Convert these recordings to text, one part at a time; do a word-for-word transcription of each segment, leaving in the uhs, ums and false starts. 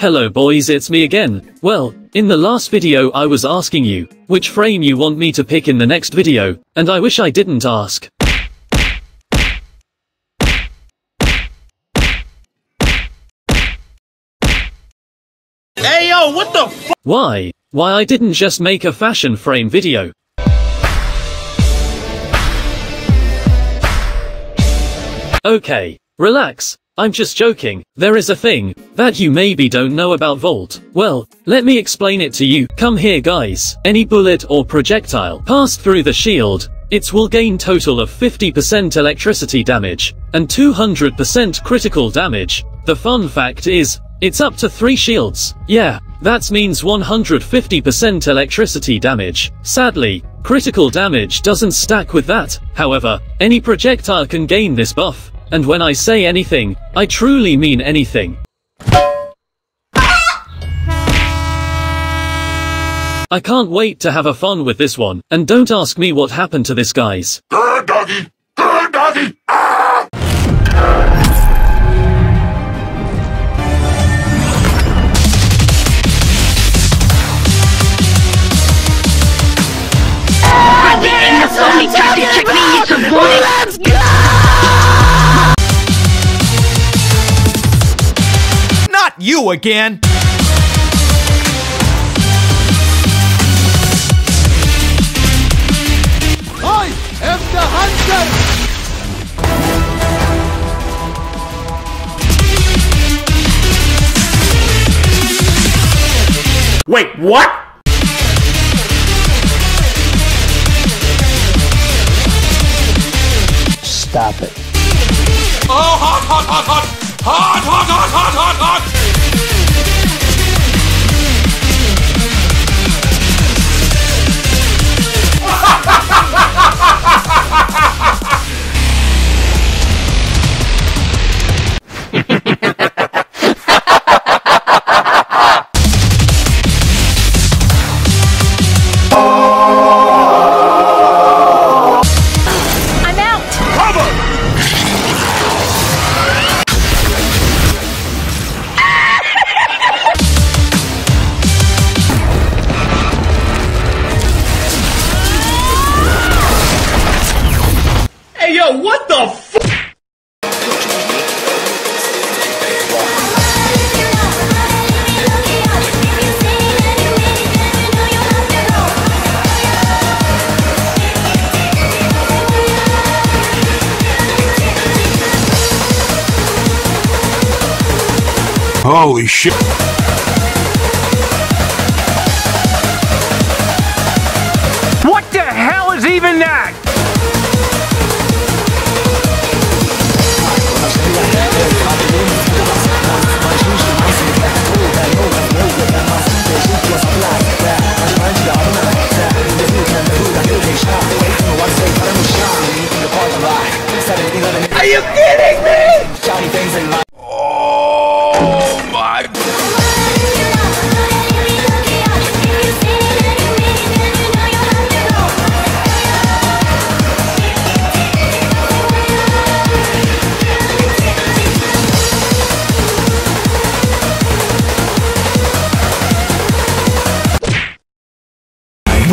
Hello boys, it's me again. Well, in the last video I was asking you which frame you want me to pick in the next video, and I wish I didn't ask. Hey yo, what the f- Why? Why I didn't just make a fashion frame video? Okay, relax. I'm just joking. There is a thing that you maybe don't know about Volt. Well, let me explain it to you. Come here guys. Any bullet or projectile passed through the shield, it will gain total of fifty percent electricity damage and two hundred percent critical damage. The fun fact is, it's up to three shields. Yeah, that means one hundred fifty percent electricity damage. Sadly, critical damage doesn't stack with that. However, any projectile can gain this buff. And when I say anything, I truly mean anything. I can't wait to have a fun with this one, and don't ask me what happened to this guys. Good doggy. Good doggy. Ah! Ah, yeah, let's go! You again. I am the hunter. Wait, what? Stop it. Oh, hot, hot, hot, hot, hot, hot, hot, hot, hot, hot. What the f- Holy shit. What the hell is even that? Are you kidding me? Oh my God.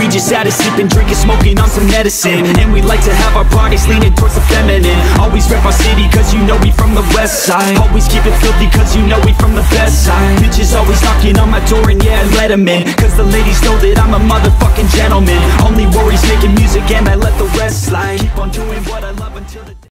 Just out of sipping, drinking, smoking on some medicine. And we like to have our parties leaning towards the feminine. Always rep our city, cause you know we from the west side. Always keep it filthy, cause you know we from the best side. Bitches always knocking on my door and yeah, I let them in. Cause the ladies know that I'm a motherfucking gentleman. Only worries making music and I let the rest slide. Keep on doing what I love until the